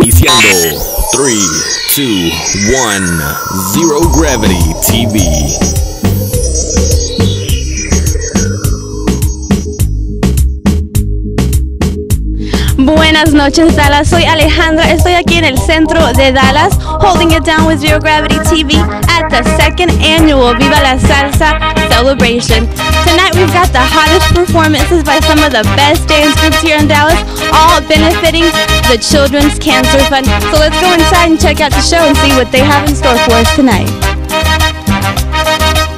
Iniciando 3, 2, 1, Zero Gravity TV. Buenas noches, Dallas. Soy Alejandra. Estoy aquí en el centro de Dallas, holding it down with Zero Gravity TV at the second annual Viva La Salsa Celebration. Tonight we've got the hottest performances by some of the best dance groups here in Dallas, all benefiting the Children's Cancer Fund. So let's go inside and check out the show and see what they have in store for us tonight.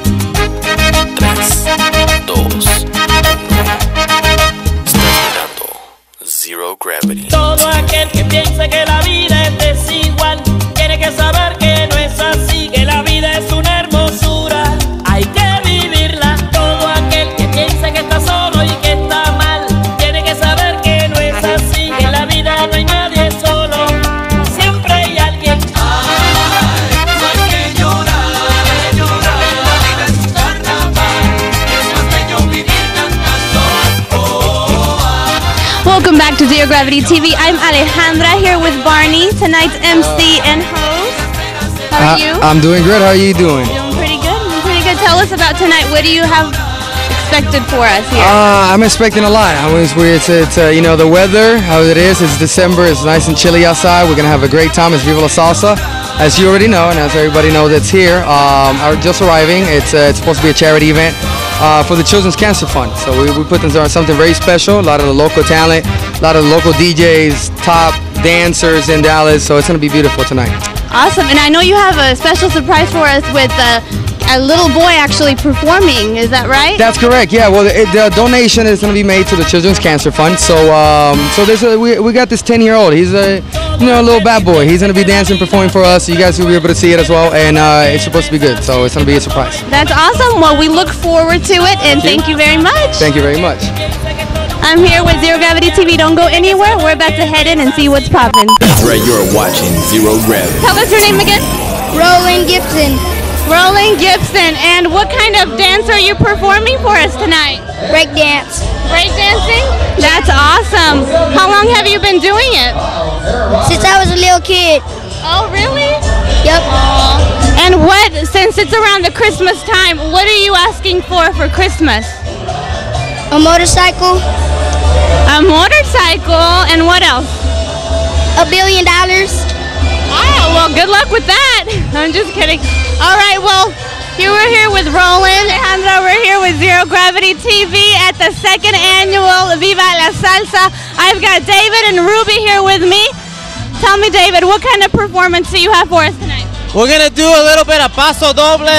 3, 2, 1. Estás mirando Zero Gravity. Todo aquel que piense que la vida es desigual tiene que saber que no es así, que la vida es una hermosura, hay que vivirla. Todo aquel que piense que está solo y que está mal tiene que saber que no es así, que en la vida no hay nadie solo, siempre hay alguien. Ay, no hay que llorar, la vida es un carnaval, es más bello vivir cantando. Welcome back to Zero Gravity TV. I'm Alejandra here with Barney, tonight's MC and host. How are you? I'm doing good. How are you doing? Doing pretty good. I'm pretty good. Tell us about tonight. What do you have expected for us here? I'm expecting a lot. I mean, it's you know, the weather, how it is. It's December. It's nice and chilly outside. We're gonna have a great time. It's Viva La Salsa, as you already know, and as everybody knows that's here. Are just arriving. It's supposed to be a charity event for the Children's Cancer Fund. So we put things on something very special. A lot of the local talent, a lot of the local DJs, top dancers in Dallas. So it's going to be beautiful tonight. Awesome. And I know you have a special surprise for us with a little boy actually performing. Is that right? That's correct. Yeah. Well, the donation is going to be made to the Children's Cancer Fund. So we got this 10-year-old. He's a little bad boy. He's going to be dancing, performing for us. You guys will be able to see it as well. And it's supposed to be good. So it's going to be a surprise. That's awesome. Well, we look forward to it. And thank you very much. Thank you very much. I'm here with Zero Gravity TV. Don't go anywhere. We're about to head in and see what's popping. That's right. You're watching Zero Gravity. Tell us your name again. Roland Gibson. Roland Gibson, and what kind of dance are you performing for us tonight? Break dance. Break dancing? That's awesome. How long have you been doing it? Since I was a little kid. Oh, really? Yep. And since it's around the Christmas time, what are you asking for Christmas? A motorcycle. A motorcycle, and what else? $1 billion. Wow, well, good luck with that. I'm just kidding. All right, well, we're here with Roland, and we're here with Zero Gravity TV at the second annual Viva La Salsa. I've got David and Ruby here with me. Tell me, David, what kind of performance do you have for us tonight? We're going to do a little bit of paso doble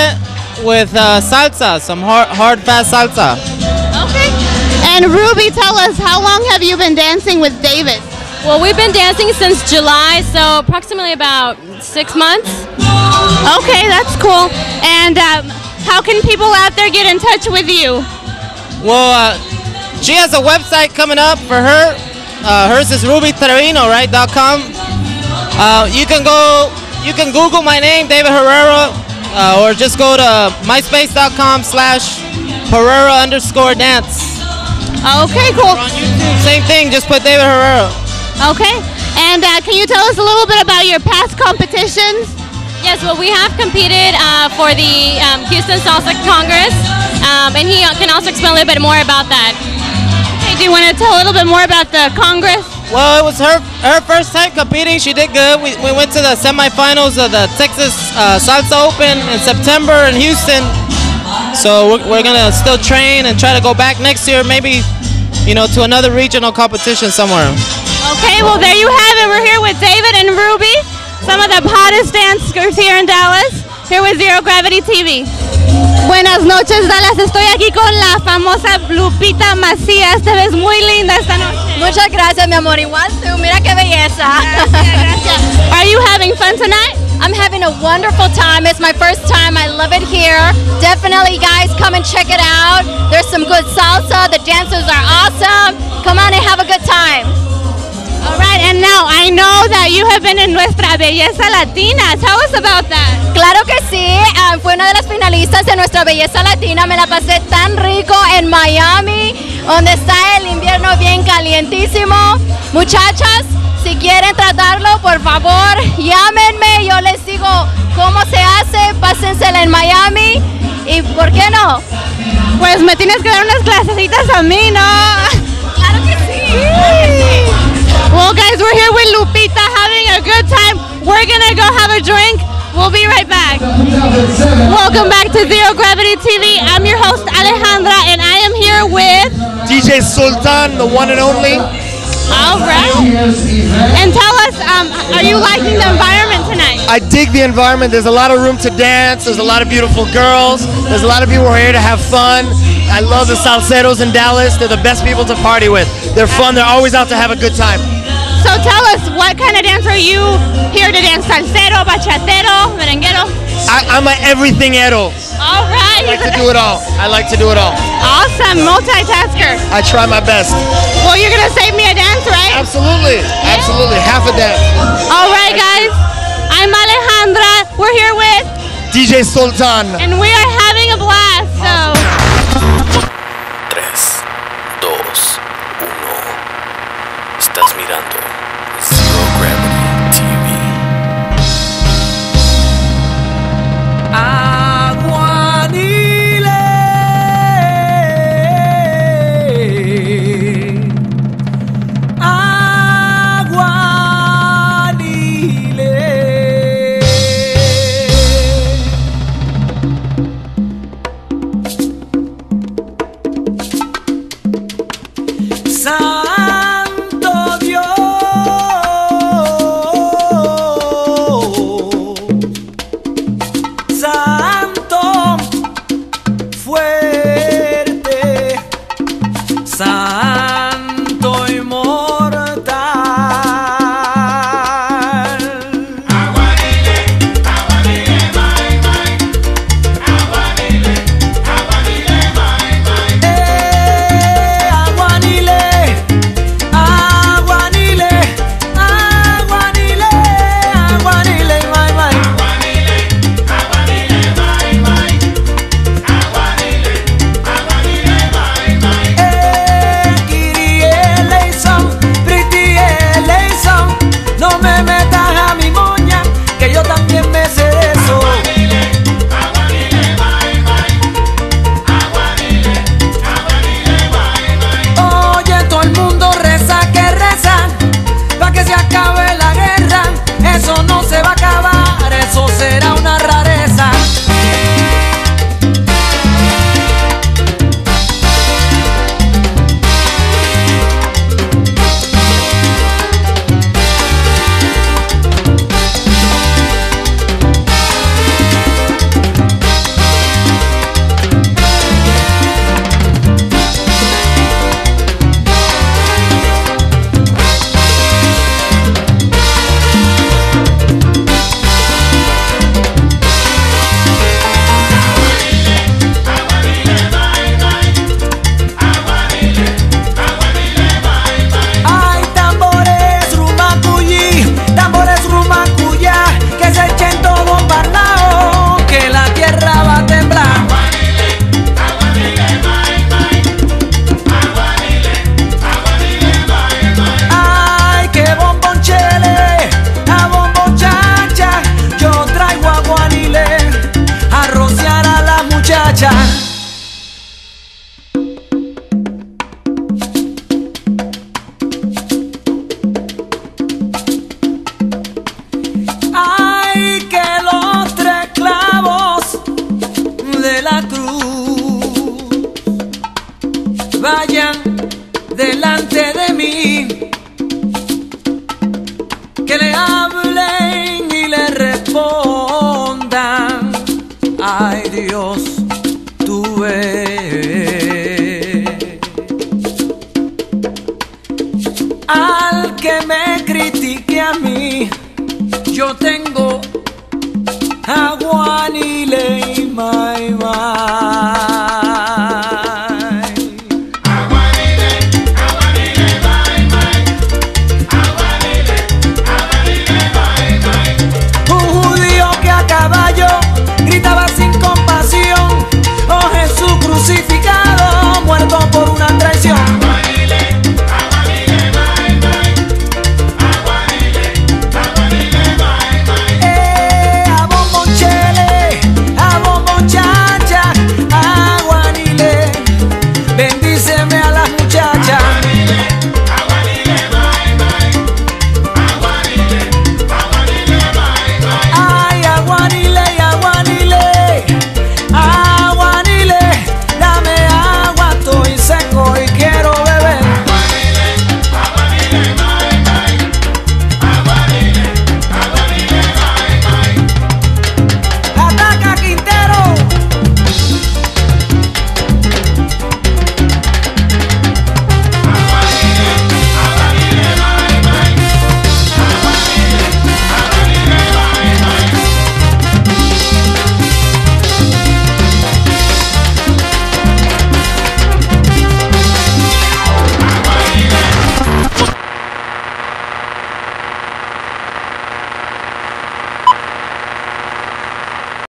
with salsa, some hard, fast salsa. Okay. And Ruby, tell us, how long have you been dancing with David? Well, we've been dancing since July, so approximately about 6 months. Okay, that's cool. And how can people out there get in touch with you? Well, she has a website coming up for her. Hers is rubyterino, right, .com. You can Google my name, David Herrera, or just go to myspace.com/Herrera_dance. Okay, cool. Or on YouTube, same thing, just put David Herrera. Okay, and can you tell us a little bit about your past competitions? Yes, well, we have competed for the Houston Salsa Congress, and he can also explain a little bit more about that. Okay, do you want to tell a little bit more about the Congress? Well, it was her first time competing. She did good. We went to the semifinals of the Texas Salsa Open in September in Houston. So we're going to still train and try to go back next year, maybe, you know, to another regional competition somewhere. Okay, well, there you have it. We're here with David and Ruby, some of the hottest dancers here in Dallas, here with Zero Gravity TV. Buenas noches, Dallas. Estoy aquí con la famosa Lupita Macías. Te ves muy linda esta noche. Muchas gracias, mi amor. Igual tú. Mira qué belleza. Gracias, gracias. Are you having fun tonight? I'm having a wonderful time. It's my first time. I love it here. Definitely, guys, come and check it out. There's some good salsa. The dancers are awesome. Come on and have a good time. All right, and now I know that you have been in Nuestra Belleza Latina. Tell us about that. Claro que sí, fue una de las finalistas de Nuestra Belleza Latina. Me la pasé tan rico en Miami, donde está el invierno bien calientísimo. Muchachas, si quieren tratarlo, por no, pues me tienes que dar unas clasecitas a mí, ¿no? Claro que sí. Well guys, we're here with Lupita having a good time. We're gonna go have a drink. We'll be right back. Welcome back to Zero Gravity TV. I'm your host Alejandra and I am here with DJ Sultan, the one and only. All right. And tell us, are you liking the environment tonight? I dig the environment. There's a lot of room to dance. There's a lot of beautiful girls. There's a lot of people who are here to have fun. I love the salseros in Dallas. They're the best people to party with. They're fun. They're always out to have a good time. So tell us, what kind of dancer are you here to dance? Salsero, bachatero, merenguero? I'm an everythingero. All right. I like to do it all. I like to do it all. Awesome. Multitasker. I try my best. Well, you're going to save me a dance, right? Absolutely. Yeah. Absolutely. Half a dance. All right, guys. I'm Alejandra. We're here with DJ Sultan. And we are having a blast, so. Awesome. 3, 2, 1. Estás mirando Zero Gravity TV. Aguanile, aguanile. Al que me critique a mí, yo tengo